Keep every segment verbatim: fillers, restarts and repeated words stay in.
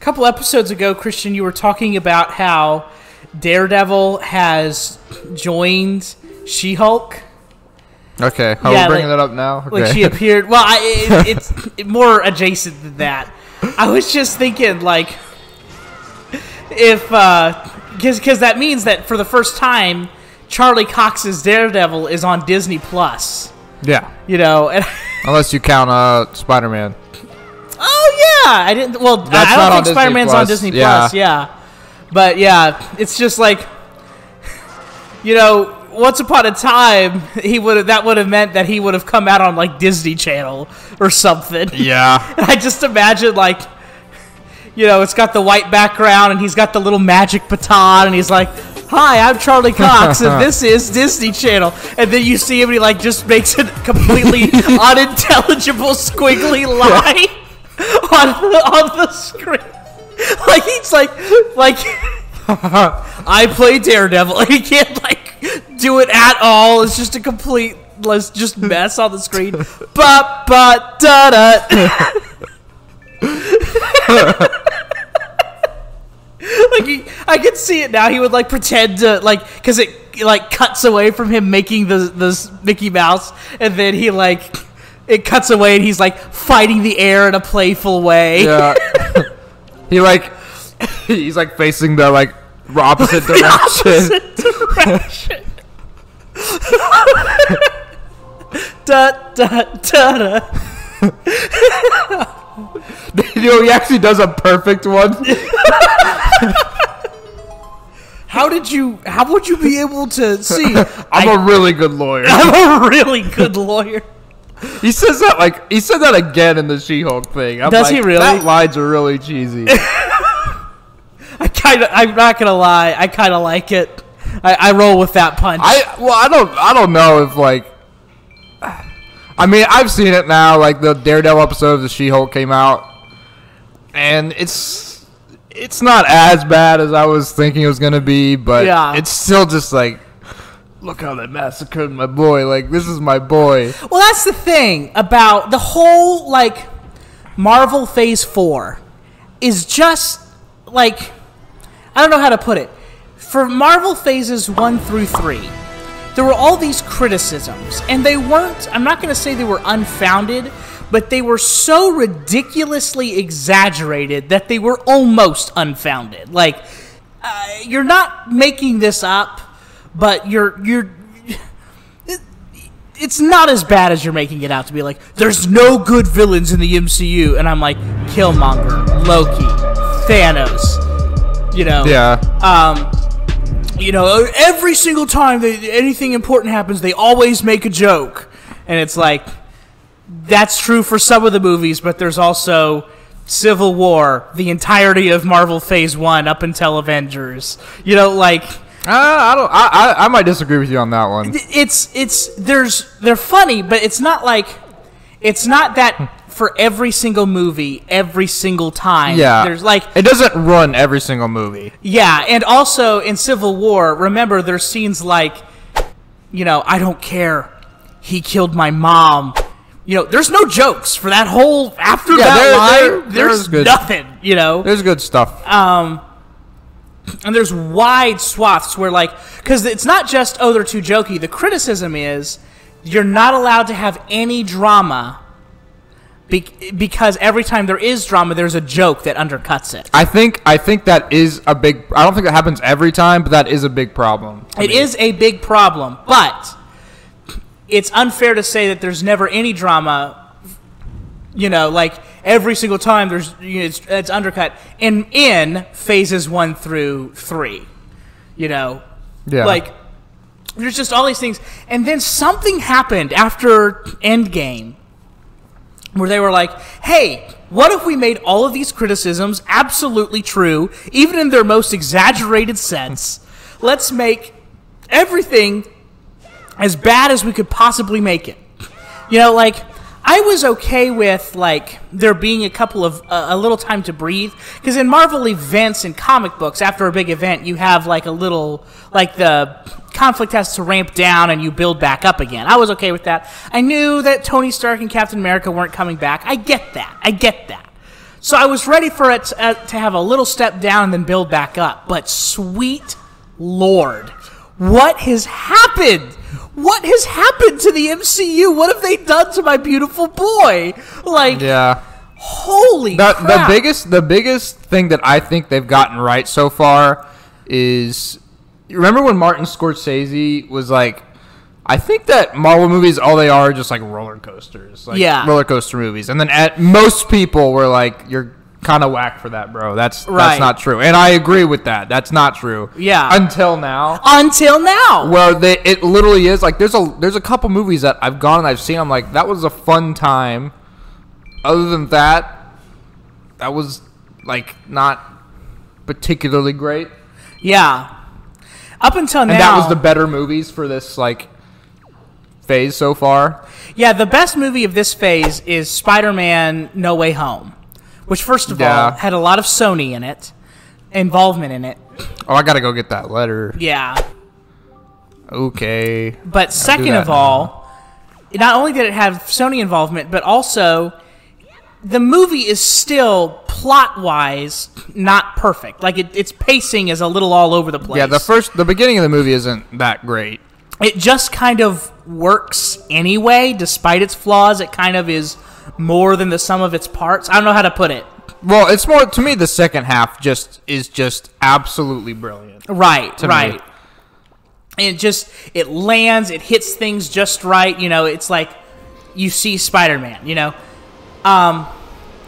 A couple episodes ago, Christian, you were talking about how Daredevil has joined She-Hulk. Okay, how yeah, are we bringing like, that up now? Okay. Like she appeared... Well, I, it, it's more adjacent than that. I was just thinking, like, if... Uh, because that means that for the first time, Charlie Cox's Daredevil is on Disney Plus. Yeah. You know, and... Unless you count uh, Spider-Man. Oh, yeah! I didn't... Well, That's I don't think Spider-Man's on Disney Plus, yeah. yeah. But, yeah, it's just like... You know... Once upon a time, he would that would have meant that he would have come out on like Disney Channel or something. Yeah, and I just imagine like, you know, it's got the white background and he's got the little magic baton and he's like, "Hi, I'm Charlie Cox and this is Disney Channel." And then you see him and he like just makes a completely unintelligible squiggly line on the, on the screen. Like he's like like I play Daredevil. And he can't like. do it at all. It's just a complete let's just mess on the screen. Ba ba da da. Like he, I can see it now. He would like pretend to like because it like cuts away from him making the this Mickey Mouse, and then he like it cuts away and he's like fighting the air in a playful way. Yeah. He like he's like facing the like opposite direction. Opposite direction. da, da, da, da. You know, he actually does a perfect one. How did you? How would you be able to see? I'm I, a really good lawyer. I'm a really good lawyer. He says that like he said that again in the She-Hulk thing. I'm Does like, he really? That lines are really cheesy. I kind of. I'm not gonna lie. I kind of like it. I, I roll with that punch. I well, I don't. I don't know if like. I mean, I've seen it now. Like the Daredevil episode of the She-Hulk came out, and it's it's not as bad as I was thinking it was gonna be, but yeah. It's still just like, look how they massacred my boy. Like this is my boy. Well, that's the thing about the whole like Marvel Phase Four is just like. I don't know how to put it. For Marvel Phases one through three, there were all these criticisms, and they weren't, I'm not going to say they were unfounded, but they were so ridiculously exaggerated that they were almost unfounded. Like, uh, you're not making this up, but you're, you're, it's not as bad as you're making it out to be. Like, there's no good villains in the M C U, and I'm like, Killmonger, Loki, Thanos... You know, yeah. Um, you know, every single time they, anything important happens, they always make a joke, and it's like that's true for some of the movies, but there's also Civil War, the entirety of Marvel Phase One up until Avengers. You know, like uh, I don't, I, I, I might disagree with you on that one. It's, it's, there's, they're funny, but it's not like, it's not that. For every single movie, every single time. Yeah. There's like it doesn't run every single movie. Yeah, and also in Civil War, remember there's scenes like, you know, I don't care. He killed my mom. You know, there's no jokes for that whole after yeah, that there, line. There, there's, there's good, nothing, you know. There's good stuff. Um and there's wide swaths where like cuz it's not just oh they're too jokey. The criticism is you're not allowed to have any drama. Be because every time there is drama, there's a joke that undercuts it. I think I think that is a big... I don't think it happens every time, but that is a big problem. It I mean. is a big problem, but it's unfair to say that there's never any drama. You know, like every single time there's you know, it's, it's undercut. And in phases one through three, you know, yeah, like there's just all these things. And then something happened after Endgame. Where they were like, hey, what if we made all of these criticisms absolutely true, even in their most exaggerated sense? Let's make everything as bad as we could possibly make it. You know, like, I was okay with, like, there being a couple of, uh, a little time to breathe. Because in Marvel events and comic books, after a big event, you have, like, a little, like, the... conflict has to ramp down and you build back up again. I was okay with that. I knew that Tony Stark and Captain America weren't coming back. I get that. I get that. So I was ready for it to, uh, to have a little step down and then build back up. But sweet Lord, what has happened? What has happened to the M C U? What have they done to my beautiful boy? Like, yeah. Holy the, crap. The biggest, the biggest thing that I think they've gotten right so far is... Remember when Martin Scorsese was like, I think that Marvel movies, all they are, are just like roller coasters. Like yeah. roller coaster movies. And then at most people were like, you're kind of whack for that, bro. That's right. That's not true. And I agree with that. That's not true. Yeah. Until now. Until now. Well, they, it literally is. Like, there's a there's a couple movies that I've gone and I've seen. I'm like, that was a fun time. Other than that, that was, like, not particularly great. Yeah. Up until now. And that was the better movies for this, like, phase so far. Yeah, the best movie of this phase is Spider-Man: No Way Home, which, first of yeah. all, had a lot of Sony in it, involvement in it. Oh, I gotta go get that letter. Yeah. Okay. But second of all, now. not only did it have Sony involvement, but also the movie is still... plot-wise, not perfect. Like, it, its pacing is a little all over the place. Yeah, the first, the beginning of the movie isn't that great. It just kind of works anyway, despite its flaws. It kind of is more than the sum of its parts. I don't know how to put it. Well, it's more, to me, the second half just is just absolutely brilliant. Right, right. Me. It just, it lands, it hits things just right. You know, it's like you see Spider-Man, you know? Um...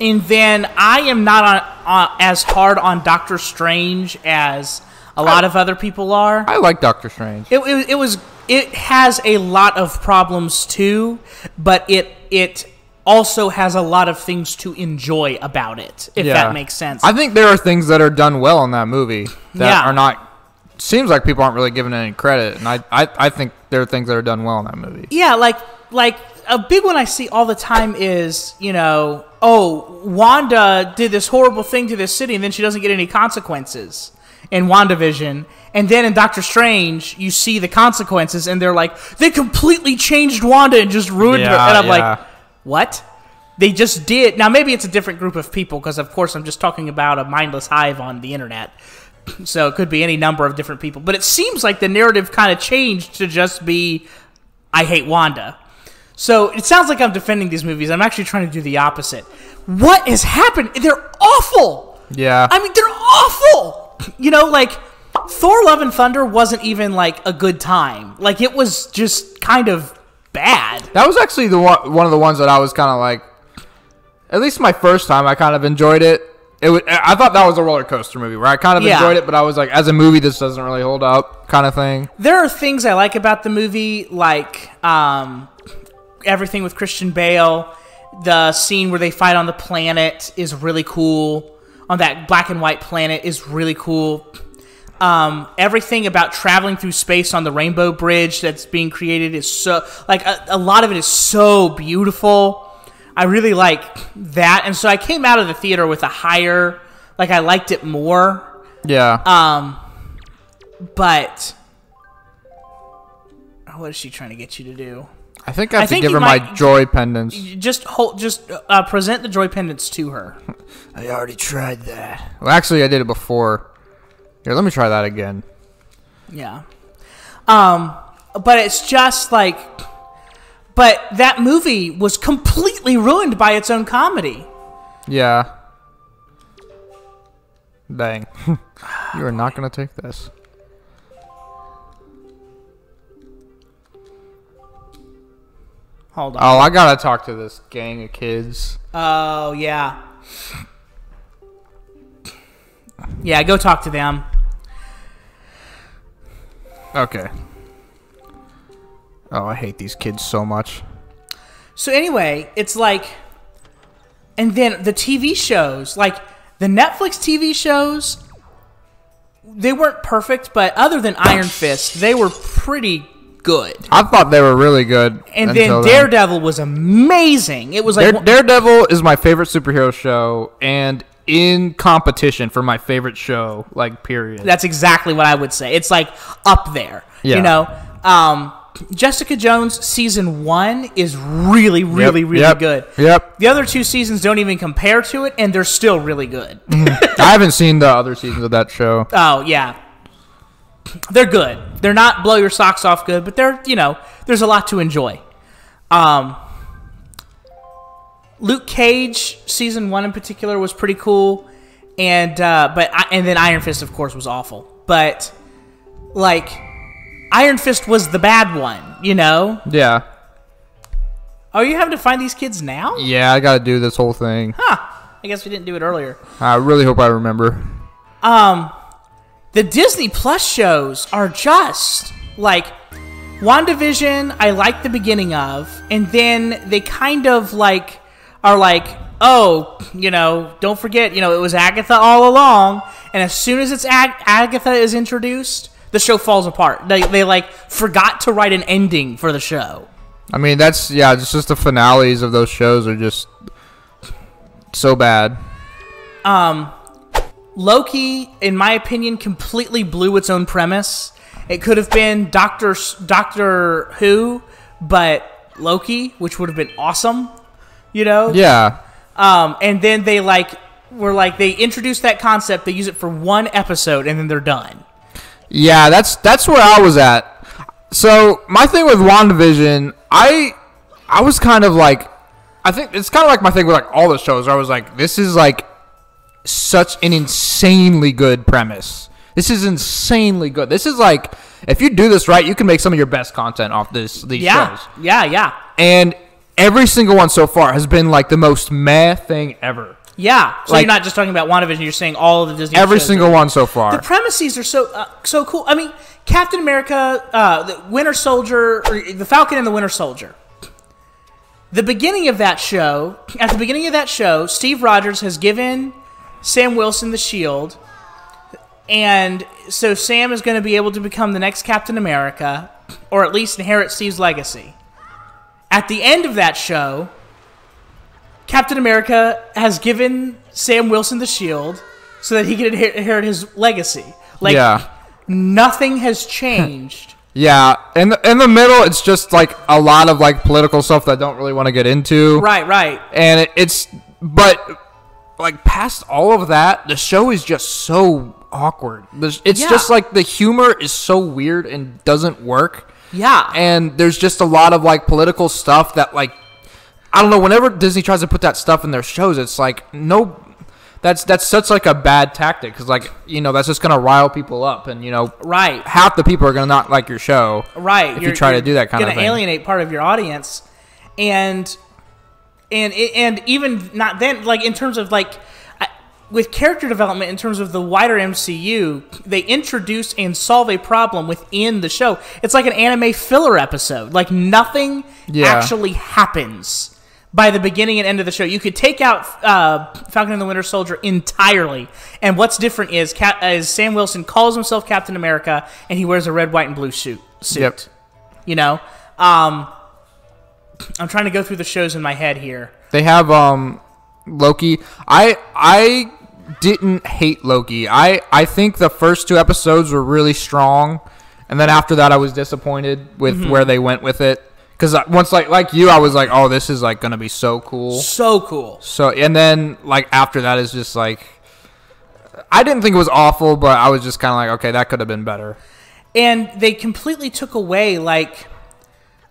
And then I am not on, on, as hard on Doctor Strange as a lot I, of other people are. I like Doctor Strange. It, it, it was it has a lot of problems too, but it it also has a lot of things to enjoy about it. If yeah. that makes sense. I think there are things that are done well in that movie that yeah. are not. Seems like people aren't really giving it any credit, and I, I I think there are things that are done well in that movie. Yeah, like like. A big one I see all the time is, you know, oh, Wanda did this horrible thing to this city, and then she doesn't get any consequences in WandaVision. And then in Doctor Strange, you see the consequences, and they're like, they completely changed Wanda and just ruined yeah, her. And I'm yeah. like, what? They just did. Now, maybe it's a different group of people, because, of course, I'm just talking about a mindless hive on the internet. So it could be any number of different people. But it seems like the narrative kind of changed to just be, I hate Wanda. So, it sounds like I'm defending these movies. I'm actually trying to do the opposite. What has happened? They're awful! Yeah. I mean, they're awful! You know, like, Thor: Love and Thunder wasn't even, like, a good time. Like, it was just kind of bad. That was actually the one, one of the ones that I was kind of like... At least my first time, I kind of enjoyed it. It was, I thought that was a roller coaster movie where I kind of yeah. enjoyed it, but I was like, as a movie, this doesn't really hold up kind of thing. There are things I like about the movie, like... um. Everything with Christian Bale, the scene where they fight on the planet is really cool. On that black and white planet is really cool. Um, everything about traveling through space on the Rainbow Bridge that's being created is so... Like, a, a lot of it is so beautiful. I really like that. And so I came out of the theater with a higher... Like, I liked it more. Yeah. Um, but... What is she trying to get you to do? I think I have I to give her might, my joy pendants. Just hold, just uh, present the joy pendants to her. I already tried that. Well, actually, I did it before. Here, let me try that again. Yeah. Um, but it's just like... But that movie was completely ruined by its own comedy. Yeah. Dang. You are not going to take this. Hold on. Oh, I gotta talk to this gang of kids. Oh, yeah. Yeah, go talk to them. Okay. Oh, I hate these kids so much. So anyway, it's like... And then the T V shows, like the Netflix T V shows, they weren't perfect, but other than Iron Fist, they were pretty good. Good. I thought they were really good. And then Daredevil then. was amazing. It was like Dare, Daredevil is my favorite superhero show, and in competition for my favorite show, like period. That's exactly what I would say. It's like up there, yeah. you know. Um, Jessica Jones season one is really, really, yep, really yep, good. Yep. The other two seasons don't even compare to it, and they're still really good. I haven't seen the other seasons of that show. Oh, yeah. They're good. They're not blow your socks off good, but they're, you know, there's a lot to enjoy. Um, Luke Cage season one in particular was pretty cool, and uh, but I, and then Iron Fist of course was awful. But like Iron Fist was the bad one, you know? Yeah. Oh, you having to find these kids now? Yeah, I got to do this whole thing. Huh? I guess we didn't do it earlier. I really hope I remember. Um. The Disney Plus shows are just, like, WandaVision, I like the beginning of, and then they kind of, like, are like, oh, you know, don't forget, you know, it was Agatha all along, and as soon as it's Ag Agatha is introduced, the show falls apart. They, they, like, forgot to write an ending for the show. I mean, that's, yeah, it's just the finales of those shows are just so bad. Um... Loki, in my opinion, completely blew its own premise. It could have been Doctor Doctor Who, but Loki, which would have been awesome, you know? Yeah. Um, and then they like were like they introduced that concept, they use it for one episode, and then they're done. Yeah, that's that's where I was at. So my thing with WandaVision, I I was kind of like, I think it's kind of like my thing with like all the shows. I was like, this is like. Such an insanely good premise. This is insanely good. This is like, if you do this right, you can make some of your best content off this these yeah, shows. Yeah, yeah. And every single one so far has been like the most meh thing ever. Yeah. So like, you're not just talking about WandaVision. You're saying all of the Disney every shows single are, one so far. The premises are so uh, so cool. I mean, Captain America, uh, the Winter Soldier, or the Falcon and the Winter Soldier. The beginning of that show. At the beginning of that show, Steve Rogers has given Sam Wilson the shield, and so Sam is going to be able to become the next Captain America, or at least inherit Steve's legacy. At the end of that show, Captain America has given Sam Wilson the shield so that he can inher inherit his legacy. Like, yeah. Nothing has changed. Yeah, in the, in the middle, it's just like a lot of like political stuff that I don't really want to get into. Right, right. And it, it's... But... Like, past all of that, the show is just so awkward. It's yeah. just, like, the humor is so weird and doesn't work. Yeah. And there's just a lot of, like, political stuff that, like... I don't know, whenever Disney tries to put that stuff in their shows, it's like, no... That's that's such, like, a bad tactic. Because, like, you know, that's just going to rile people up. And, you know... Right. Half the people are going to not like your show. Right. If you're, you try to do that kind of thing. You're going to alienate part of your audience. And... And and even not then, like in terms of like, with character development, in terms of the wider M C U, they introduce and solve a problem within the show. It's like an anime filler episode. Like nothing yeah. actually happens by the beginning and end of the show. You could take out uh, Falcon and the Winter Soldier entirely, and what's different is, Cap is Sam Wilson calls himself Captain America, and he wears a red, white, and blue suit. suit yep. You know. Um, I'm trying to go through the shows in my head here. They have um, Loki. I I didn't hate Loki. I, I think the first two episodes were really strong, and then after that I was disappointed with mm-hmm. where they went with it. Because once like like you, I was like, oh, this is like gonna be so cool, so cool. So and then like after that is just like, I didn't think it was awful, but I was just kind of like, okay, that could have been better. And they completely took away like.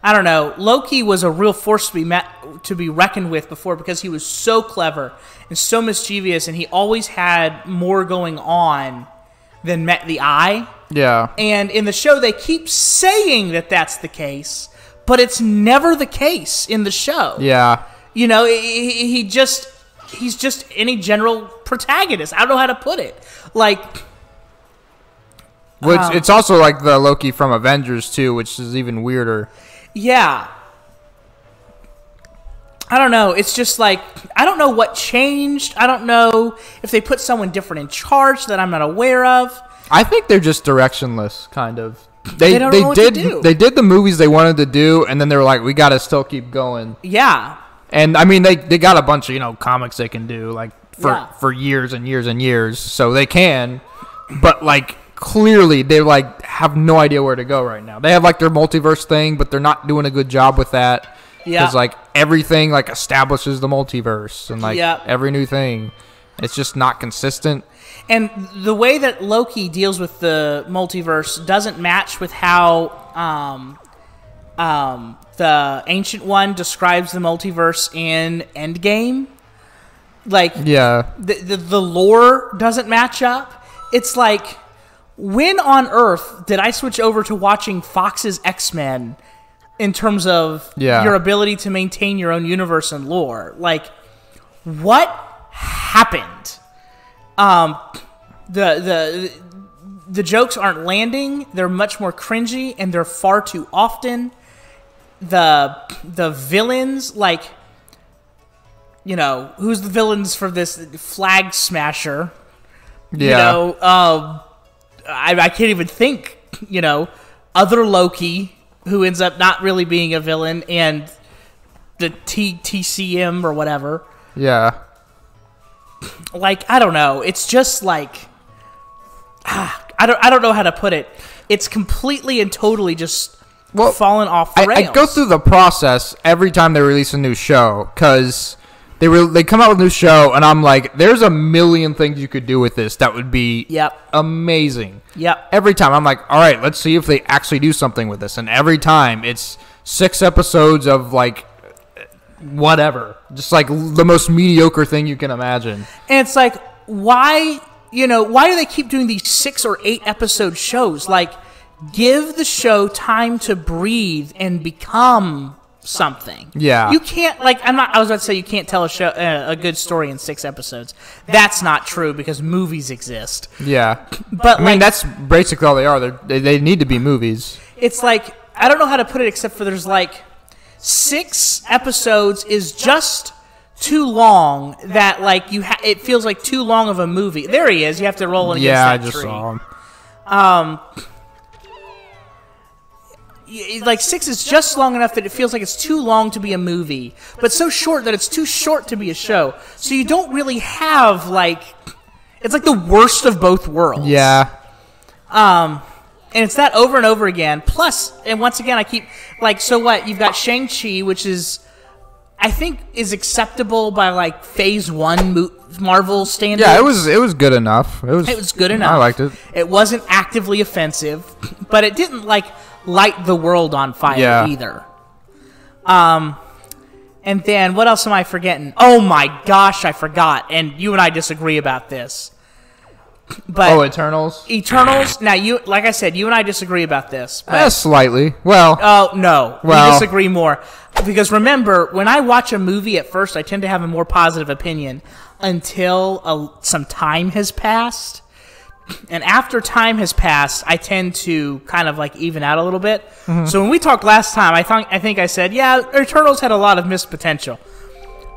I don't know. Loki was a real force to be met, to be reckoned with before because he was so clever and so mischievous, and he always had more going on than met the eye. Yeah. And in the show, they keep saying that that's the case, but it's never the case in the show. Yeah. You know, he, he just he's just any general protagonist. I don't know how to put it. Like. Which um, it's also like the Loki from Avengers too, which is even weirder. Yeah. I don't know. It's just like, I don't know what changed. I don't know if they put someone different in charge that I'm not aware of. I think they're just directionless, kind of. They, they don't they know what did, to do. They did the movies they wanted to do, and then they were like, we got to still keep going. Yeah. And, I mean, they, they got a bunch of, you know, comics they can do, like, for, yeah. for years and years and years. So they can. But, like, clearly, they, like, have no idea where to go right now. They have like their multiverse thing, but they're not doing a good job with that. Yeah. Because like everything like establishes the multiverse and like yeah. every new thing. It's just not consistent. And the way that Loki deals with the multiverse doesn't match with how um, um, the Ancient One describes the multiverse in Endgame. Like, yeah. the, the, the lore doesn't match up. It's like, when on earth did I switch over to watching Fox's X-Men in terms of yeah. your ability to maintain your own universe and lore? Like, what happened? Um, the, the, the jokes aren't landing. They're much more cringy, and they're far too often. The, the villains, like... You know, who's the villains for this Flag Smasher? Yeah. You know, um, I, I can't even think, you know, other Loki, who ends up not really being a villain, and the T T C M or whatever. Yeah. Like, I don't know. It's just like, ah, I don't, I don't know how to put it. It's completely and totally just well, fallen off the I, rails. I go through the process every time they release a new show, because... They were, they come out with a new show, and I'm like, there's a million things you could do with this that would be yep. amazing. Yep. Every time, I'm like, all right, let's see if they actually do something with this. And every time, it's six episodes of, like, whatever. Just, like, the most mediocre thing you can imagine. And it's like, why, you know, why do they keep doing these six or eight episode shows? Like, give the show time to breathe and become... something. Yeah. You can't, like, I'm not, I was about to say you can't tell a show, uh, a good story in six episodes. That's not true, because movies exist. Yeah. But, I like, mean, that's basically all they are. They're, they they need to be movies. It's like, I don't know how to put it except for there's, like, six episodes is just too long that, like, you ha it feels like too long of a movie. There he is. You have to roll in against yeah, that tree. I just tree. saw him. Um... Like, six is just long enough that it feels like it's too long to be a movie, but so short that it's too short to be a show. So you don't really have, like... It's like the worst of both worlds. Yeah. Um, and it's that over and over again. Plus, and once again, I keep... Like, so what? You've got Shang-Chi, which is... I think is acceptable by, like, Phase One Marvel standards. Yeah, it was it was good enough. It was, it was good enough. I liked it. It wasn't actively offensive, but it didn't, like... light the world on fire yeah. either. Um, and then, what else am I forgetting? Oh my gosh, I forgot. And you and I disagree about this. But oh, Eternals? Eternals. Now, you, like I said, you and I disagree about this. But, uh, slightly. Well. Oh, no. Well, we disagree more. Because remember, when I watch a movie at first, I tend to have a more positive opinion until a, some time has passed. And after time has passed, I tend to kind of like even out a little bit. Mm-hmm. So when we talked last time, I thought I think I said, yeah, Eternals had a lot of missed potential.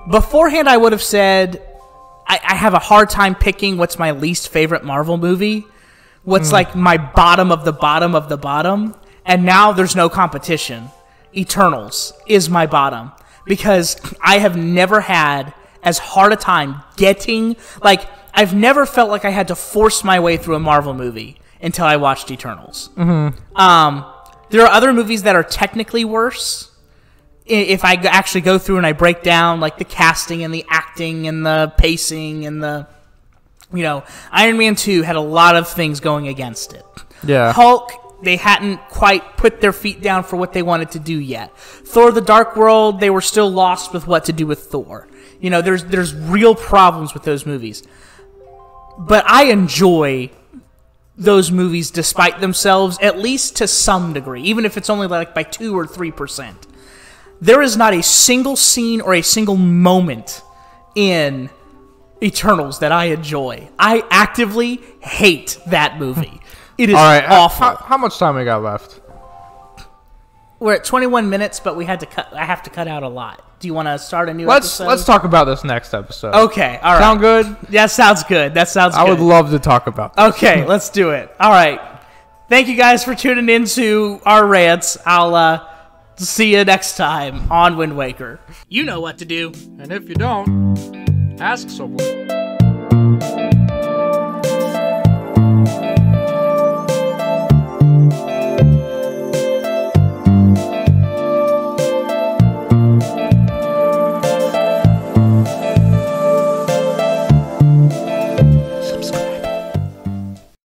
Beforehand, I would have said, I, I have a hard time picking what's my least favorite Marvel movie, what's mm. like my bottom of the bottom of the bottom. And now there's no competition. Eternals is my bottom, because I have never had as hard a time getting like. I've never felt like I had to force my way through a Marvel movie until I watched Eternals. Mm-hmm. Um, there are other movies that are technically worse. If I actually go through and I break down like the casting and the acting and the pacing and the, you know, Iron Man two had a lot of things going against it. Yeah. Hulk, they hadn't quite put their feet down for what they wanted to do yet. Thor: The Dark World, they were still lost with what to do with Thor. You know, there's there's real problems with those movies. But I enjoy those movies despite themselves, at least to some degree, even if it's only like by two or three percent. There is not a single scene or a single moment in Eternals that I enjoy. I actively hate that movie. It is all right, awful. How, how much time we got left? We're at twenty-one minutes, but we had to cut. I have to cut out a lot. Do you want to start a new let's, episode? Let's talk about this next episode. Okay, all right. Sound good? Yeah, sounds good. That sounds I good. I would love to talk about this. Okay, let's do it. All right. Thank you guys for tuning into our rants. I'll uh, see you next time on Wind Waker. You know what to do. And if you don't, ask someone.